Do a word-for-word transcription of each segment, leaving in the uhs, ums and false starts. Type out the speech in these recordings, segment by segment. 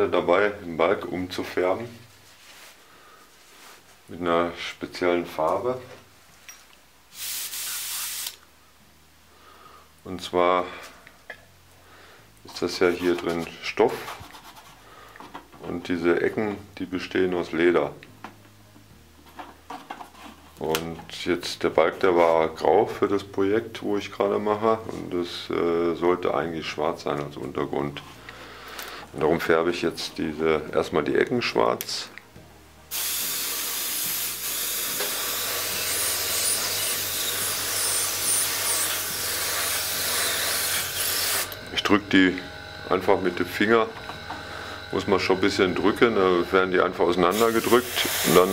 gerade dabei, den Balg umzufärben mit einer speziellen Farbe. Und zwar ist das ja hier drin Stoff und diese Ecken, die bestehen aus Leder. Und jetzt der Balg, der war grau für das Projekt, wo ich gerade mache, und das äh, sollte eigentlich schwarz sein als Untergrund. Und darum färbe ich jetzt diese, erstmal die Ecken schwarz. Ich drücke die einfach mit dem Finger, muss man schon ein bisschen drücken, da werden die einfach auseinander gedrückt und dann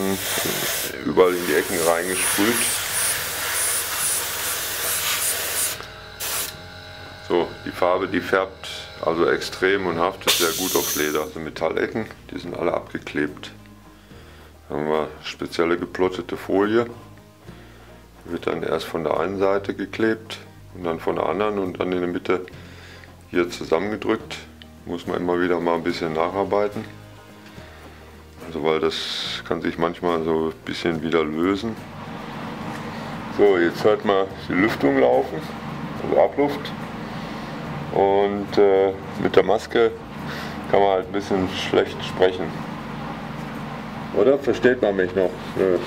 überall in die Ecken reingesprüht. So, die Farbe, die färbt also extrem und haftet sehr gut auf Leder. Also Metallecken, die sind alle abgeklebt. Da haben wir spezielle geplottete Folie. Die wird dann erst von der einen Seite geklebt und dann von der anderen und dann in der Mitte hier zusammengedrückt. Muss man immer wieder mal ein bisschen nacharbeiten, also weil das kann sich manchmal so ein bisschen wieder lösen. So, jetzt hört man die Lüftung laufen, also Abluft, und äh, mit der Maske kann man halt ein bisschen schlecht sprechen. Oder? Versteht man mich noch? Nö.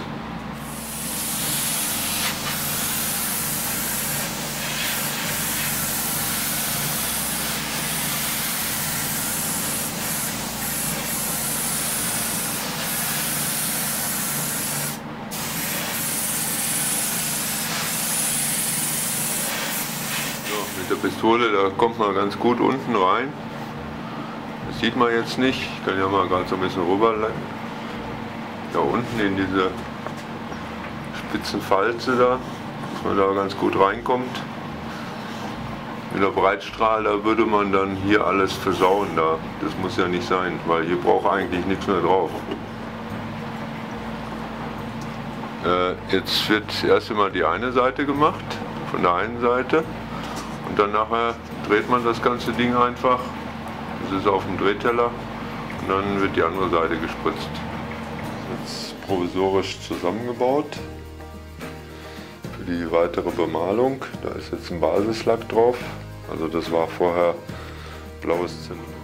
Mit der Pistole, da kommt man ganz gut unten rein. Das sieht man jetzt nicht. Ich kann ja mal gerade so ein bisschen rüber leiten. Da unten in diese spitzen Falze da, dass man da ganz gut reinkommt. Mit der Breitstrahl, da würde man dann hier alles versauen. Da. Das muss ja nicht sein, weil hier braucht eigentlich nichts mehr drauf. Äh, jetzt wird erst einmal die eine Seite gemacht, von der einen Seite. Und dann nachher dreht man das ganze Ding einfach, das ist auf dem Drehteller, und dann wird die andere Seite gespritzt. Das ist jetzt provisorisch zusammengebaut für die weitere Bemalung. Da ist jetzt ein Basislack drauf, also das war vorher blaues Zinn.